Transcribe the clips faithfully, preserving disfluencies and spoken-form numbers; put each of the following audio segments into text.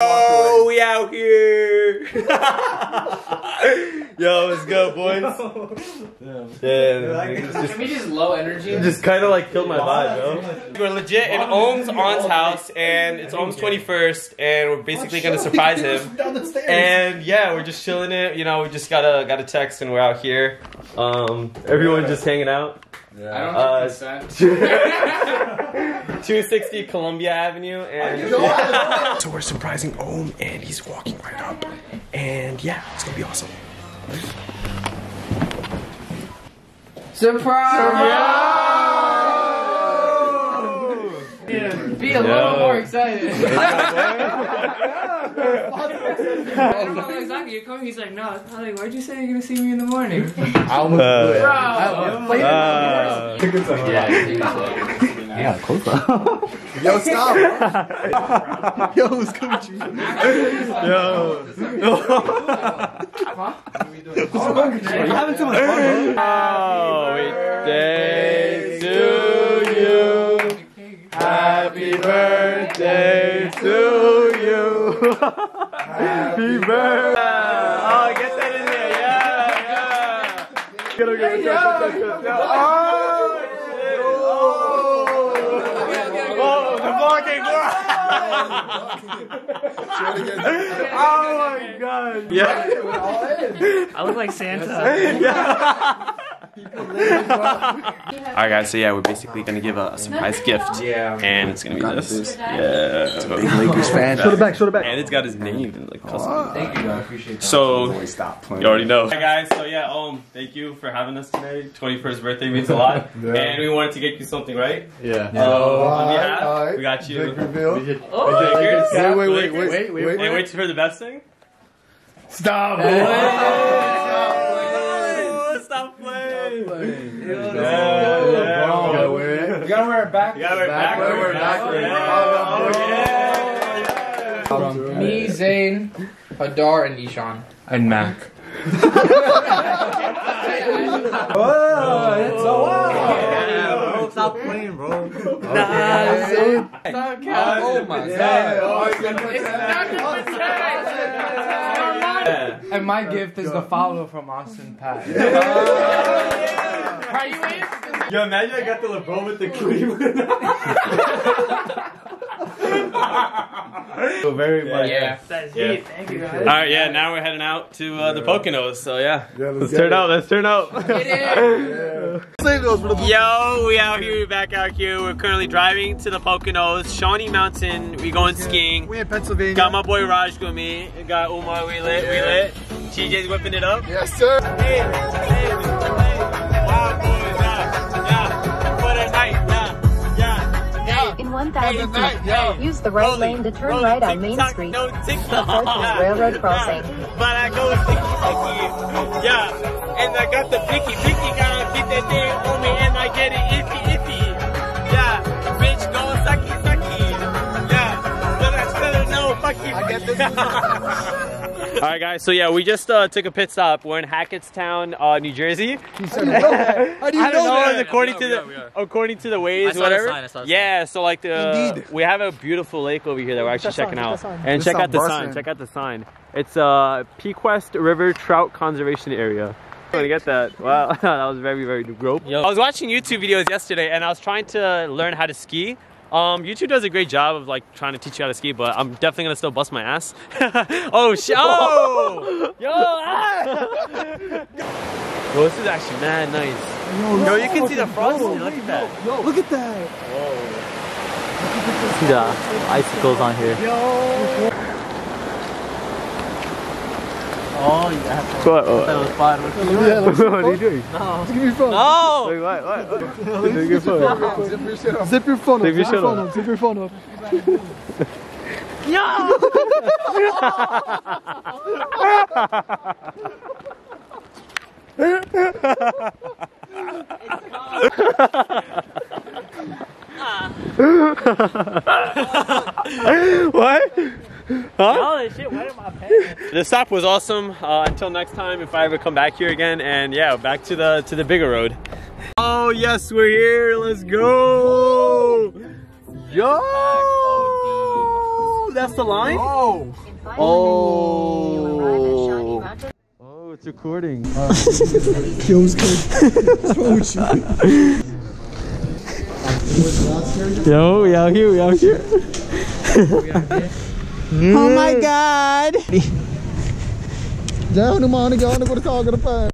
Oh, we out here! Yo, let's go, boys. Damn. Damn. Just, can we just low energy? Just kind of like killed my vibe, bro. We're legit in Om's aunt's house, and it's Om's twenty-first, and we're basically gonna surprise him. And yeah, we're just chilling it. You know, we just got a got a text, and we're out here. Um, everyone just hanging out. Yeah. I don't uh, two sixty Columbia Avenue, and yeah. So we're surprising Om, and he's walking right up, and yeah, it's gonna be awesome. Surprise! Surprise! Yeah, be a no. little more excited. You're coming. He's like, no. I'm like, why'd you say you're gonna see me in the morning? I almost uh, bro. I almost uh, uh, yeah. Yeah, close up. Yo, stop. Yo, who's coming to you? Yo. You're having so much fun, bro. Happy birthday to you. Happy birthday to you. Happy birthday. Oh, get that in there. Yeah, yeah. Get him, get him, get him, get him. Oh. Oh my god! Yeah. I look like Santa. Alright guys, so yeah, we're basically gonna give a, a surprise gift. Yeah. And it's gonna be this. Yeah. It's a big Lakers fan. Show the back, show the back. And it's got his name in like custom. Oh, thank you, I appreciate that. So you already know. Alright guys, so yeah, um, thank you for having us today. twenty-first birthday means a lot. Yeah. And we wanted to get you something, right? Yeah. yeah. So on behalf, right. we got you. We did, oh, wait, wait, wait, wait, wait, wait, wait, wait, wait for the best thing. Stop. You gotta wear it backwards. You gotta wear it backwards. Wear it backwards. Oh, yeah. Oh, yeah. yeah. Me, Zane, Hadar, and Ishan. And Mac. Whoa, it's a wow. Stop playing, bro. Nah, Zane. Stop counting. Oh, my God. Oh, it's not to pretend. And my gift is the follow from Austin Pat. Are you in? Yo, imagine I got the LeBron with the Cleveland. So very much. Yeah. That's yeah. it. Thank you, guys. All right, yeah, now we're heading out to uh, the Poconos, so yeah. yeah let's let's turn it. out, let's turn out. Get it. Yeah. Yo, we out here, we back out here. We're currently driving to the Poconos, Shawnee Mountain. We going skiing. We're in Pennsylvania. Got my boy Raj with me. Got Umar, we lit, yeah. we lit. T J's whipping it up. Yes, sir. Hey, hey, hey. Wow, boy. In one thousand feet, yeah. use the right Rolling. lane to turn Rolling. right on Main Street. No yeah. railroad crossing. Yeah. But I go sticky, sticky, yeah. And I got the picky, picky, gotta keep that thing on me, and I get it iffy, iffy, yeah. Bitch, go sucky, sucky, yeah. But I still know fucky, I get this. Alright guys, so yeah, we just uh, took a pit stop. We're in Hackettstown, uh, New Jersey. How do you know that? How do you I don't know, know according, yeah, to the, yeah, according to the ways, whatever. Sign, yeah, so like the, Indeed. we have a beautiful lake over here that we're actually that checking sound, out. And check out the bursting. sign, check out the sign. It's uh, Pequest River Trout Conservation Area. I'm gonna get that. Wow, that was very, very dope. Yo. I was watching YouTube videos yesterday and I was trying to learn how to ski. Um, YouTube does a great job of like trying to teach you how to ski, but I'm definitely gonna still bust my ass. Oh shit! Oh, yo! Ah! Yo, this is actually mad nice. Yo, yo, yo you can oh, see the frost. Look at that. Yo, look at that. Whoa. See the icicles on here. Yo. Oh, you have to. What? What are you doing? No. Give me your phone. No. Wait, what? What? What? Take your phone. Zip your shit up. Zip your phone up. Zip your phone up. Zip your phone up. Yeah. What? Huh? Yo, this shit wet in my pants. The stop was awesome. Uh, until next time, if I ever come back here again, and yeah, back to the to the bigger road. Oh yes, we're here. Let's go. Yo. that's the line? Oh! Oh! Oh, it's recording. Uh, Kills good. Yo, we out here, we out here. Oh my god! Down the money, go on to go to talk to the fun.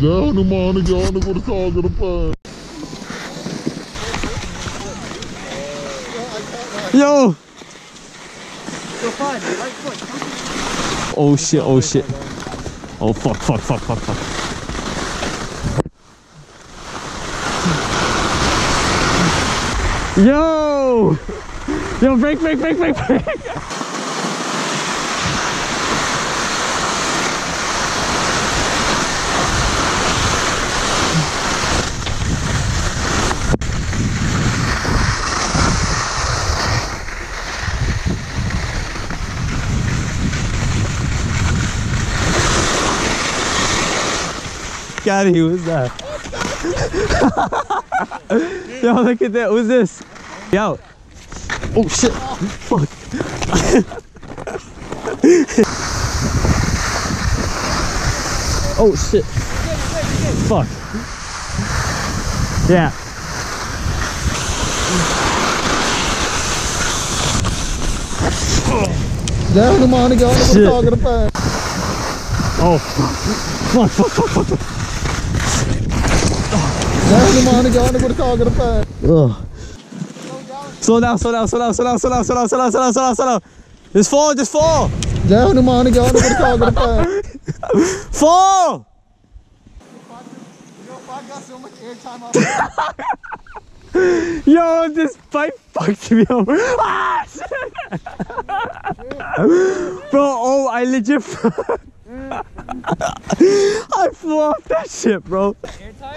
Down the money, go on to go to talk to the fun. Yo! Oh shit, oh shit. Oh fuck, fuck, fuck, fuck, fuck. Yo! Yo, break, break, break, break, break! Got it, who's that? Yo, look at that. What's this? Yo. Oh shit. Fuck. Oh shit. Fuck. Yeah. Down the money, go. Oh fuck. Fuck, fuck, fuck, fuck. Oh. Slow down, slow down, slow down, slow down, slow down, slow down, slow down, slow down, slow down, slow down. Just fall, just fall. Fall! Yo, this pipe fucked me up. Ah, shit. Bro, oh, I legit. I flew off that shit, bro.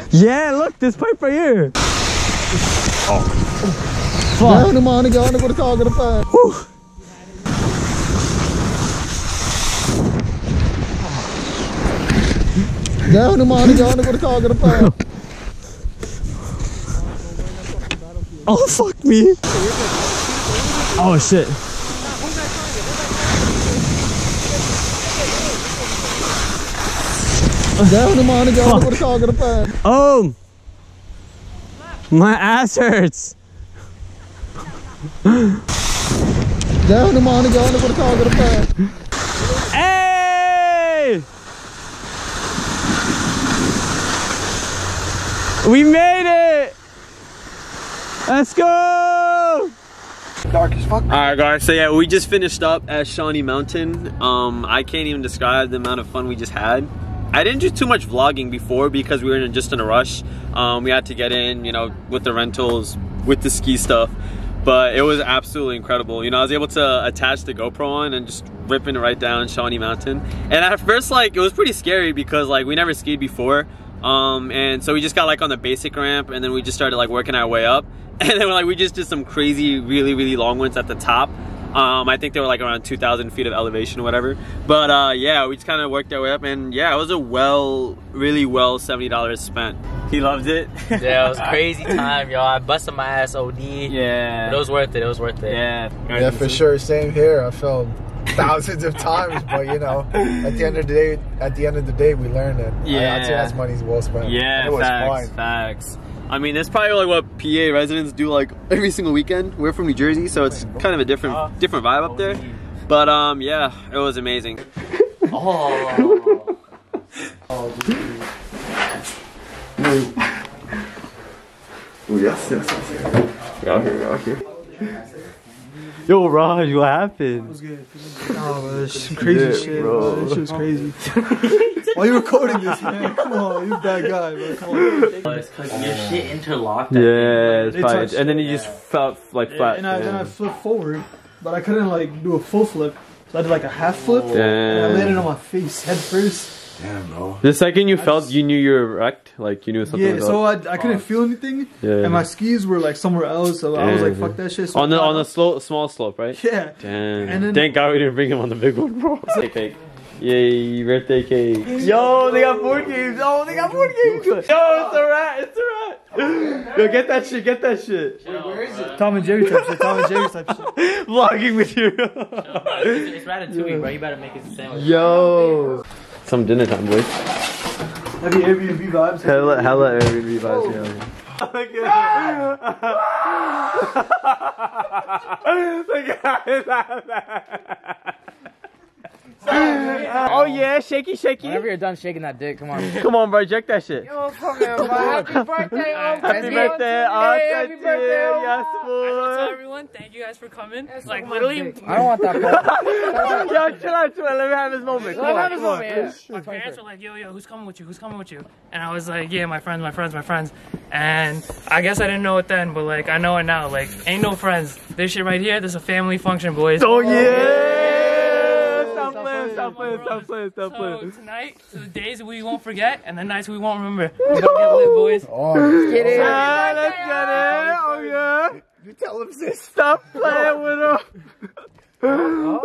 Yeah, look, this pipe right here. Oh. Fuck. Oh, fuck me. Oh, shit. Oh, my ass hurts. Hey, we made it. Let's go. Dark as fuck. Alright guys, so yeah, we just finished up at Shawnee Mountain. Um, I can't even describe the amount of fun we just had. I didn't do too much vlogging before because we were in, just in a rush. Um, we had to get in, you know, with the rentals, with the ski stuff. But it was absolutely incredible. You know, I was able to attach the GoPro on and just ripping it right down Shawnee Mountain. And at first, like, it was pretty scary because, like, we never skied before. Um, and so we just got, like, on the basic ramp and then we just started, like, working our way up. And then, like, we just did some crazy, really, really long ones at the top. Um, I think they were like around two thousand feet of elevation or whatever. But uh, yeah, we just kind of worked our way up and yeah, it was a well, really well seventy dollars spent. He loved it. Yeah, it was crazy time, y'all. I busted my ass O D. Yeah. But it was worth it, it was worth it. Yeah. Yeah, for sure, same here. I felt thousands of times, but you know, at the end of the day, at the end of the day, we learned that. Yeah. I'd say that's money's well spent. Yeah, it was facts, fun. Facts. I mean, that's probably like what P A residents do like every single weekend. We're from New Jersey, so it's kind of a different different vibe up there. But um, yeah, it was amazing. Oh. Oh, dude. Oh, yes, yes, yes. We're out here, we're out here. Yo, Raj, what happened? It was good. Oh, this was crazy yeah, shit, bro. This shit was crazy. Why are you recording this, man? Come on, you bad guy, bro. Come on. Well, it's because your shit interlocked. Yeah, it's fine. And then you just felt like yeah, flat. And I, yeah. then I flipped forward, but I couldn't like do a full flip. So I did like a half flip, oh. and I landed on my face head first. Damn, bro. The second you I felt, just... you knew you were wrecked. Like, you knew something was up. Yeah, so I, I couldn't feel anything. Yeah. And my skis were like somewhere else, so yeah, I was like, fuck that shit. So on the on the slow, small slope, right? Yeah. Damn. And then, thank God we didn't bring him on the big one, bro. Cake. Yay, birthday cake. Yo, they got board games. Oh, they got board games. Yo, it's a rat, it's a rat. Yo, get that shit, get that shit. Wait, where is it? Tom and Jerry type shit, Tom and Jerry type shit. Vlogging material. It's Ratatouille, bro. You better make it a sandwich. Yo. Some dinner time, boys. Have you Airbnb vibes? Hella, hella Airbnb vibes, yeah. The guy is out there. Oh yeah, shaky, shaky. Whenever you're done shaking that dick, come on. Come on, bro, eject that shit. Yo, come here, bro. Happy birthday, Om. Happy birthday, Om. Hey, happy birthday, Om. Yes, boy. What's up, everyone? Thank you guys for coming. That's like literally. I don't want that. Yo, chill out, chill out. Let me have this moment. Let me have this moment. My parents were like, yo, yo, who's coming with you? Who's coming with you? And I was like, yeah, my friends, my friends, my friends. And I guess I didn't know it then, but like I know it now. Like, ain't no friends. This shit right here, this is a family function, boys. Oh yeah. Stop playing, stop playing, stop playing. So tonight, so the days we won't forget and the nights we won't remember. We're gonna get lit, boys. Oh, let's get it. Yeah, let's get it. Oh yeah. You tell him, sis. Stop playing with him. Oh.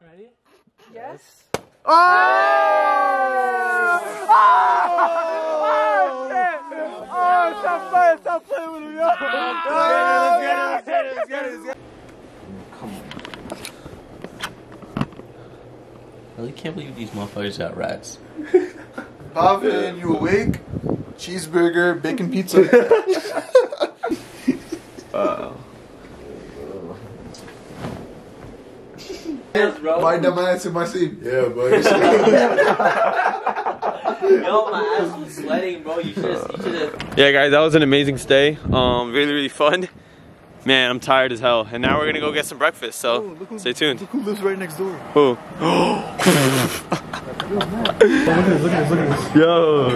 Ready? Yes. Oh! Oh! Oh shit! Oh, stop playing, stop playing with him. Let's get it, let's get it, let's get it. I really can't believe these motherfuckers are rats. Pavin, you awake? Cheeseburger, bacon pizza. Uh oh. My dumb ass in my seat. Yeah, bro. Yo, my ass was sweating, bro. You should have. Yeah, guys, that was an amazing stay. Um, really, really fun. Man, I'm tired as hell, and now we're gonna go get some breakfast, so oh, who, stay tuned. Look who lives right next door. Who? Look at this, look at this, look at this. Yo!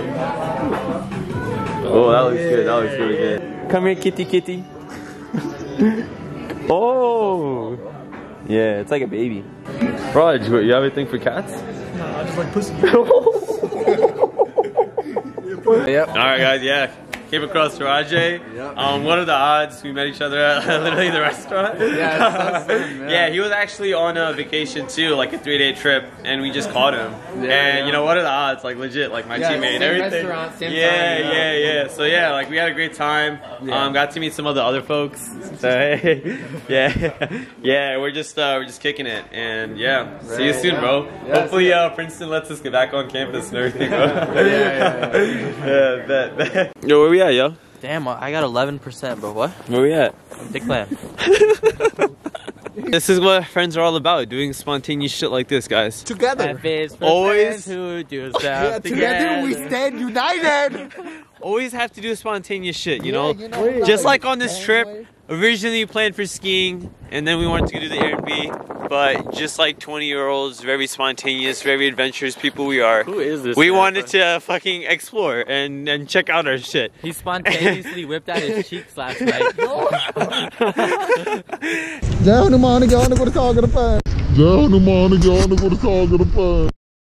Oh, that looks good, that looks really good. Come here, kitty, kitty. Oh! Yeah, it's like a baby. Raj, you have anything for cats? No, I just like pussy. Yep. Alright guys, yeah. Came across Taraje. Yep. Um, what are the odds we met each other at literally the restaurant? Yeah, it's so sick, man. Yeah, he was actually on a vacation too, like a three day trip, and we just caught him. Yeah, and yeah. You know, what are the odds? Like legit, like my yeah, teammate and everything. Same yeah, time, yeah, yeah, yeah. So yeah, like we had a great time. Yeah. Um, got to meet some of the other folks. So hey, yeah, yeah, we're just uh, we're just kicking it, and yeah, right. See you soon, yeah. Bro. Yeah, hopefully, uh, Princeton lets us get back on campus and everything, bro. Yeah, yeah, yeah. Yeah, bet, bet. Yo, where we at, yo? Damn, I got eleven percent, bro. What? Where we at? Dick plan. This is what friends are all about, doing spontaneous shit like this, guys. Together. Always. Who do yeah, together, together we stand united. Always have to do spontaneous shit, you yeah, know? You know Just like on this trip. Originally planned for skiing, and then we wanted to do the Airbnb, but just like twenty year olds, very spontaneous, very adventurous people we are. Who is this? We guy, wanted bro? to fucking explore and, and check out our shit. He spontaneously whipped out his cheeks last night. Down the money, go to go to the